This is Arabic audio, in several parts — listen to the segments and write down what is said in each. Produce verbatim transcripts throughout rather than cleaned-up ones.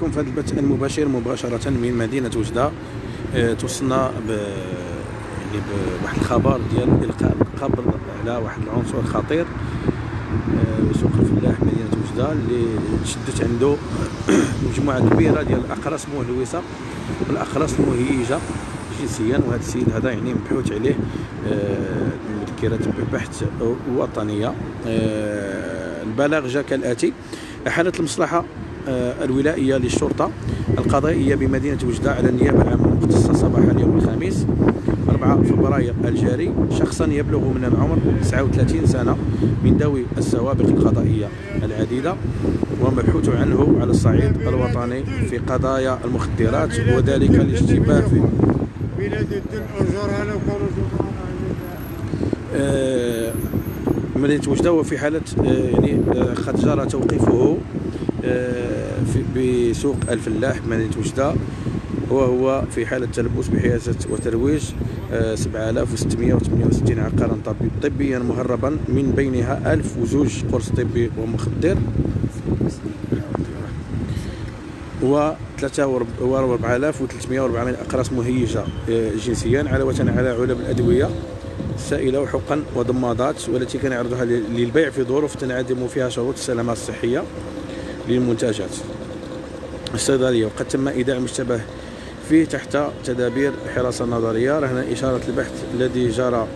كون في هذا البث المباشر مباشرة من مدينة وجدة. اه توصلنا ب يعني بواحد الخبر ديال القاء القبض على واحد العنصر خطير اه سوق الفلاح مدينة وجدة اللي تشدت عنده مجموعة كبيرة ديال الأقراص مهلوسة والأقراص المهيجة جنسيا. وهذا السيد هذا يعني مبحوث عليه اه مذكرات البحث الوطنية. اه البلاغ جا كالآتي: حالت المصلحة الولائية للشرطة القضائية بمدينة وجدة على النيابة العامة المختصة صباح اليوم الخميس أربعة فبراير الجاري شخصا يبلغ من العمر تسعة وثلاثين سنة من ذوي السوابق القضائية العديدة ومبحوث عنه على الصعيد الوطني في قضايا المخدرات وذلك الاشتباه في مدينة وجدة. وفي حالة يعني قد جرى توقيفه بسوق الفلاح بمدينة وجدة وهو في حالة تلبس بحيازة وترويج سبعة آلاف وستمائة وثمانية وستين عقارا طبيا مهربا من بينها ألف وزوج قرص طبي ومخدر و أربعة آلاف وثلاثمائة وأربعين أقراص مهيجة جنسيا علاوة على علب الأدوية سائلة وحقن وضمادات والتي كان يعرضها للبيع في ظروف تنعدم فيها شروط السلامة الصحية للمنتجات الصيدلية. وقد تم إيداع المشتبه فيه تحت تدابير الحراسة النظرية رهن إشارة البحث الذي جرى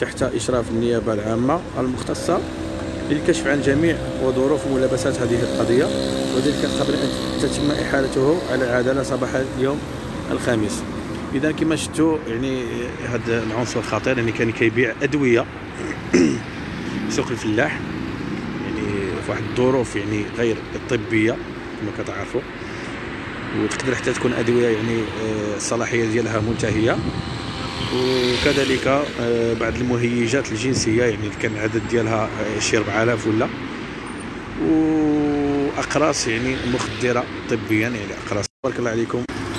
تحت إشراف النيابة العامة المختصة للكشف عن جميع وظروف ملابسات هذه القضية وذلك قبل أن تتم إحالته على العدالة صباح اليوم الخامس. إذا كما شفتوا يعني هذا العنصر الخطير يعني كان كيبيع أدوية سوق الفلاح في واحد الظروف يعني غير الطبيه كما كتعرفوا وتقدر حتى تكون ادويه يعني الصلاحيه ديالها منتهيه وكذلك بعض المهيجات الجنسيه يعني كان العدد ديالها شي أربعة آلاف ولا واقراص يعني مخدره طبيا يعني اقراص. بارك الله عليكم.